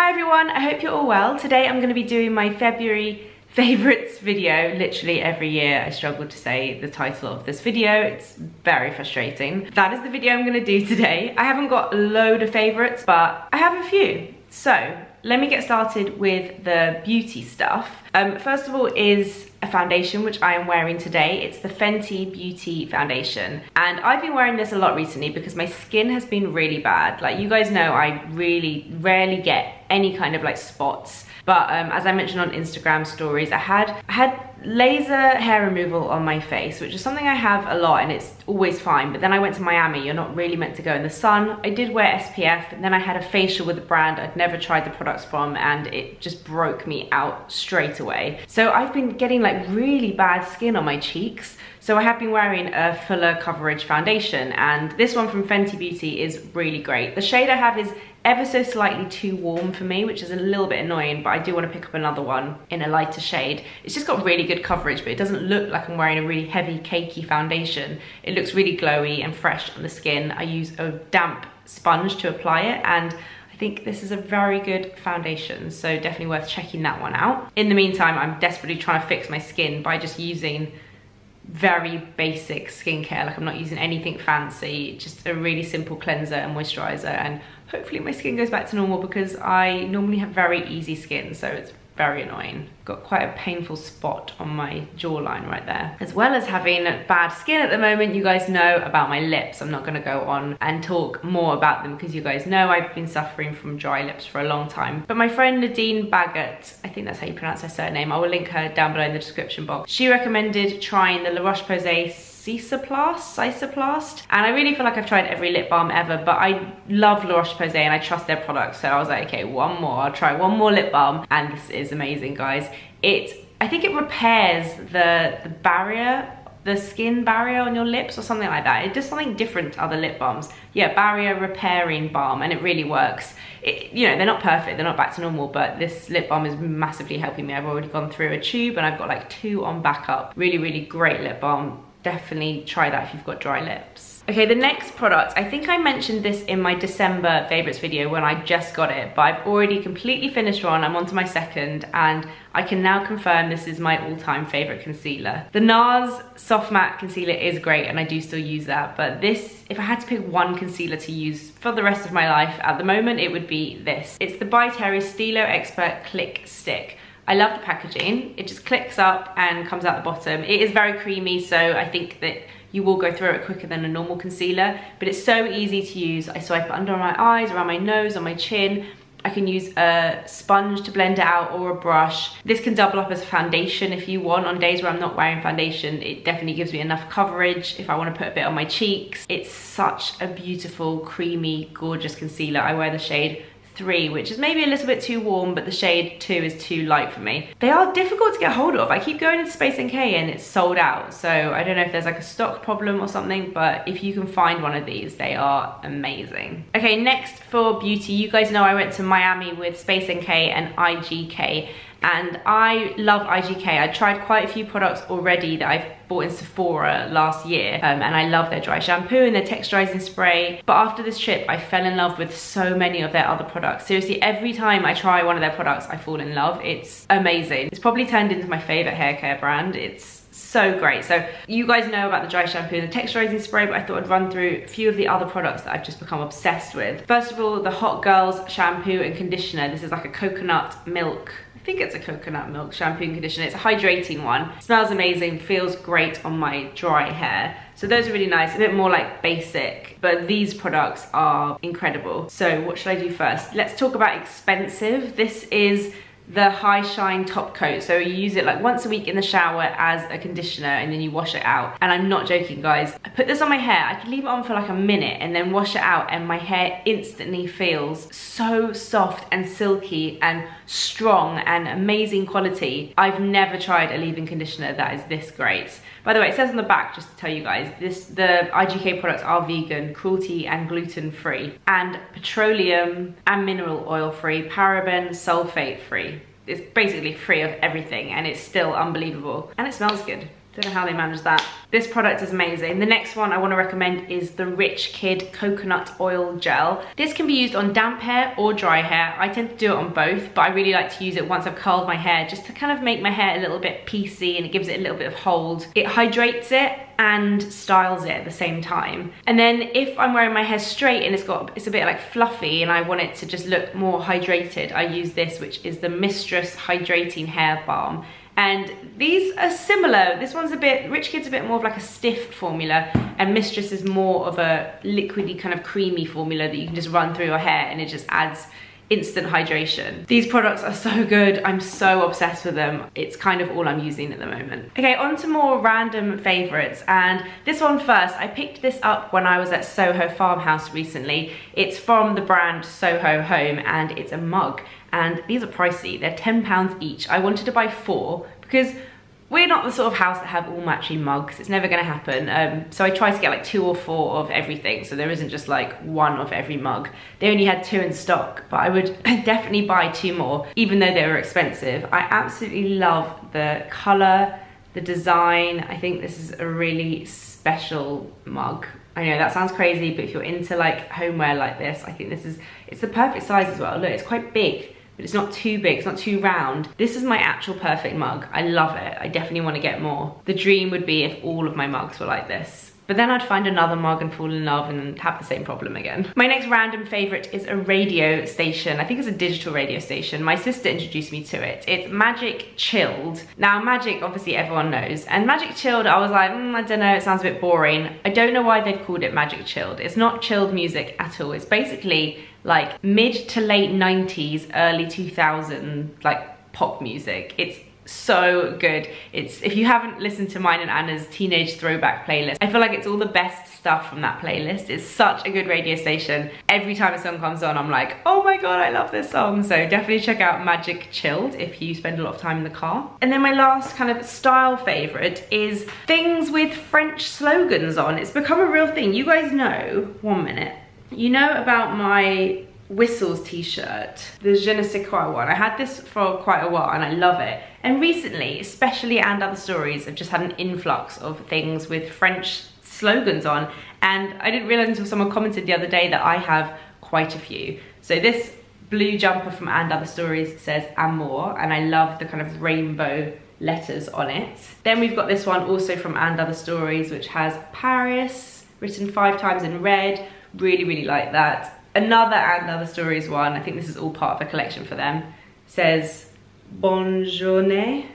Hi everyone, I hope you're all well. Today I'm going to be doing my February favourites video. Literally every year I struggle to say the title of this video. It's very frustrating. That is the video I'm going to do today. I haven't got a load of favourites, but I have a few. So let me get started with the beauty stuff. First of all is a foundation which I am wearing today. It's the Fenty Beauty foundation, and I've been wearing this a lot recently because my skin has been really bad. Like, you guys know I really rarely get any kind of like spots, but as I mentioned on Instagram stories, I had laser hair removal on my face, which is something I have a lot and it's always fine, but then I went to Miami. You're not really meant to go in the sun. I did wear SPF, and then I had a facial with a brand I'd never tried the products from, and it just broke me out straight away. So I've been getting like really bad skin on my cheeks, so I have been wearing a fuller coverage foundation, and this one from Fenty Beauty is really great. The shade I have is ever so slightly too warm for me, which is a little bit annoying, but I do want to pick up another one in a lighter shade. It's just got really good coverage, but it doesn't look like I'm wearing a really heavy cakey foundation. It looks really glowy and fresh on the skin. I use a damp sponge to apply it, and I think this is a very good foundation, so definitely worth checking that one out. In the meantime, I'm desperately trying to fix my skin by just using very basic skincare. Like, I'm not using anything fancy, just a really simple cleanser and moisturizer, and hopefully my skin goes back to normal because I normally have very easy skin, so it's very annoying. Got quite a painful spot on my jawline right there. As well as having bad skin at the moment, you guys know about my lips. I'm not gonna go on and talk more about them because you guys know I've been suffering from dry lips for a long time. But my friend Nadine Baggett, I think that's how you pronounce her surname, I will link her down below in the description box. She recommended trying the La Roche-Posay Cicaplast, and I really feel like I've tried every lip balm ever, but I love La Roche-Posay and I trust their products, so I was like, okay, one more, I'll try one more lip balm, and this is amazing, guys. I think it repairs the barrier, the skin barrier on your lips or something like that. It does something different to other lip balms. Yeah, barrier repairing balm, and it really works. You know, they're not perfect, they're not back to normal, but this lip balm is massively helping me. I've already gone through a tube and I've got like two on backup. Really, really great lip balm. Definitely try that if you've got dry lips. Okay, the next product, I think I mentioned this in my December favorites video when I just got it, but I've already completely finished one. I'm on to my second, and I can now confirm this is my all-time favorite concealer. The NARS Soft Matte Concealer is great, and I do still use that, but this, if I had to pick one concealer to use for the rest of my life at the moment, it would be this. It's the By Terry Stylo Expert Click Stick. I love the packaging. It just clicks up and comes out the bottom. It is very creamy, so I think that you will go through it quicker than a normal concealer, but it's so easy to use. I swipe it under my eyes, around my nose, on my chin. I can use a sponge to blend it out or a brush. This can double up as foundation if you want. On days where I'm not wearing foundation, it definitely gives me enough coverage if I want to put a bit on my cheeks. It's such a beautiful, creamy, gorgeous concealer. I wear the shade 3, which is maybe a little bit too warm, but the shade 2 is too light for me. They are difficult to get hold of. I keep going into Space NK and it's sold out, so I don't know if there's like a stock problem or something, but if you can find one of these, they are amazing. Okay, next for beauty, you guys know I went to Miami with Space NK and IGK, and I love IGK. I tried quite a few products already that I've bought in Sephora last year, and I love their dry shampoo and their texturizing spray, but after this trip I fell in love with so many of their other products. Seriously, every time I try one of their products I fall in love. It's amazing. It's probably turned into my favorite hair care brand. It's so great. So you guys know about the dry shampoo and the texturizing spray, but I thought I'd run through a few of the other products that I've just become obsessed with. First of all, the Hot Girls shampoo and conditioner. This is like a coconut milk, I think it's a coconut milk shampoo and conditioner. It's a hydrating one. Smells amazing, feels great on my dry hair. So those are really nice, a bit more like basic, but these products are incredible. So what should I do first? Let's talk about expensive. This is the High Shine Top Coat. So you use it like once a week in the shower as a conditioner, and then you wash it out. And I'm not joking, guys. I put this on my hair. I could leave it on for like a minute and then wash it out, and my hair instantly feels so soft and silky and strong and amazing quality. I've never tried a leave-in conditioner that is this great. By the way, it says on the back, just to tell you guys, the IGK products are vegan, cruelty and gluten-free, and petroleum and mineral oil-free, paraben, sulfate-free. It's basically free of everything, and it's still unbelievable, and it smells good. Don't know how they manage that. This product is amazing. The next one I want to recommend is the Rich Kid Coconut Oil Gel. This can be used on damp hair or dry hair. I tend to do it on both, but I really like to use it once I've curled my hair just to kind of make my hair a little bit piecey, and it gives it a little bit of hold. It hydrates it and styles it at the same time. And then if I'm wearing my hair straight and it's a bit like fluffy and I want it to just look more hydrated, I use this, which is the Mistress Hydrating Hair Balm. And these are similar. This one's a bit, Rich Kid's a bit more of like a stiff formula, and Mistress is more of a liquidy kind of creamy formula that you can just run through your hair and it just adds instant hydration. These products are so good. I'm so obsessed with them. It's kind of all I'm using at the moment. Okay, on to more random favorites. And this one first, I picked this up when I was at Soho Farmhouse recently. It's from the brand Soho Home and it's a mug. And these are pricey, they're £10 each. I wanted to buy 4 because we're not the sort of house that have all matching mugs. It's never gonna happen. So I tried to get like 2 or 4 of everything. So there isn't just like 1 of every mug. They only had 2 in stock, but I would definitely buy 2 more, even though they were expensive. I absolutely love the color, the design. I think this is a really special mug. I know that sounds crazy, but if you're into like homeware like this, I think this is, it's the perfect size as well. Look, it's quite big, but it's not too big, it's not too round. This is my actual perfect mug. I love it. I definitely want to get more. The dream would be if all of my mugs were like this. But then I'd find another mug and fall in love and have the same problem again. My next random favorite is a radio station. I think it's a digital radio station. My sister introduced me to it. It's Magic Chilled. Now Magic, obviously everyone knows. And Magic Chilled, I was like, I don't know, it sounds a bit boring. I don't know why they've called it Magic Chilled. It's not chilled music at all. It's basically like mid to late 90s, early 2000s, like pop music. It's so good. It's, if you haven't listened to mine and Anna's Teenage Throwback playlist, I feel like it's all the best stuff from that playlist. It's such a good radio station. Every time a song comes on, I'm like, oh my god, I love this song. So definitely check out Magic Chilled if you spend a lot of time in the car. And then my last kind of style favorite is things with French slogans on. It's become a real thing. You guys know, one minute, you know about my Whistles t-shirt, the je ne sais quoi one. I had this for quite a while and I love it. And recently, especially And Other Stories, have just had an influx of things with French slogans on. And I didn't realize until someone commented the other day that I have quite a few. So this blue jumper from And Other Stories says Amour, and I love the kind of rainbow letters on it. Then we've got this one also from And Other Stories, which has Paris written 5 times in red. Really, really like that. Another And Other Stories one, I think this is all part of a collection for them, says Bonne Journée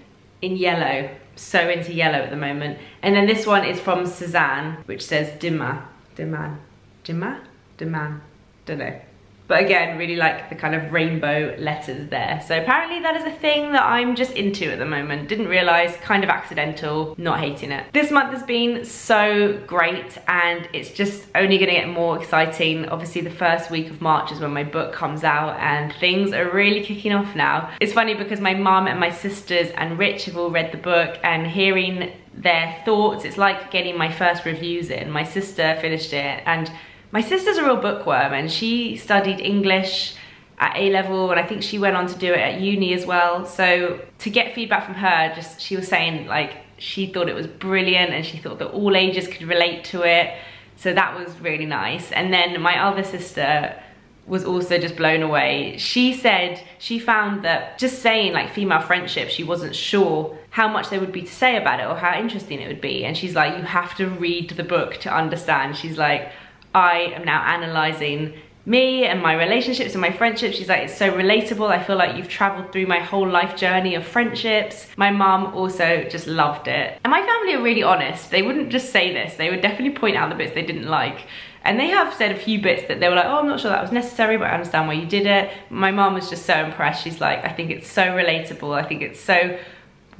in yellow. So into yellow at the moment. And then this one is from Sezane, which says Demain. Demain. Demain? Demain. Don't know. But again, really like the kind of rainbow letters there. So apparently that is a thing that I'm just into at the moment. Didn't realise, kind of accidental, not hating it. This month has been so great and it's just only going to get more exciting. Obviously the first week of March is when my book comes out and things are really kicking off now. It's funny because my mum and my sisters and Rich have all read the book, and hearing their thoughts, it's like getting my first reviews in. My sister finished it, and my sister's a real bookworm, and she studied English at A-level, and I think she went on to do it at uni as well. So to get feedback from her, just, she was saying like she thought it was brilliant and she thought that all ages could relate to it. So that was really nice. And then my other sister was also just blown away. She said she found that just saying like female friendship, she wasn't sure how much there would be to say about it or how interesting it would be. And she's like, you have to read the book to understand. She's like, I am now analysing me and my relationships and my friendships. She's like, it's so relatable. I feel like you've travelled through my whole life journey of friendships. My mum also just loved it. And my family are really honest. They wouldn't just say this. They would definitely point out the bits they didn't like. And they have said a few bits that they were like, oh, I'm not sure that was necessary, but I understand why you did it. My mum was just so impressed. She's like, I think it's so relatable. I think it's so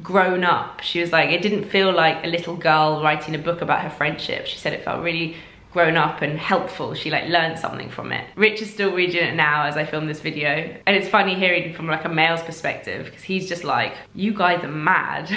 grown up. She was like, it didn't feel like a little girl writing a book about her friendship. She said it felt really grown up and helpful. She like learned something from it. Rich is still reading it now as I film this video, and it's funny hearing from like a male's perspective because he's just like, you guys are mad.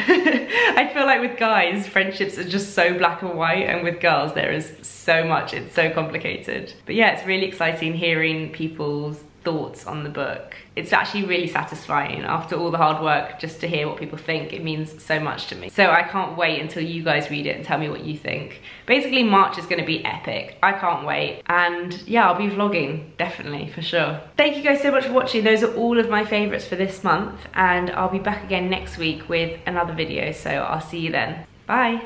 I feel like with guys friendships are just so black and white, and with girls there is so much, it's so complicated. But yeah, it's really exciting hearing people's thoughts on the book. It's actually really satisfying after all the hard work just to hear what people think. It means so much to me. So I can't wait until you guys read it and tell me what you think. Basically, March is going to be epic. I can't wait. And yeah, I'll be vlogging, definitely, for sure. Thank you guys so much for watching. Those are all of my favorites for this month, and I'll be back again next week with another video. So I'll see you then. Bye.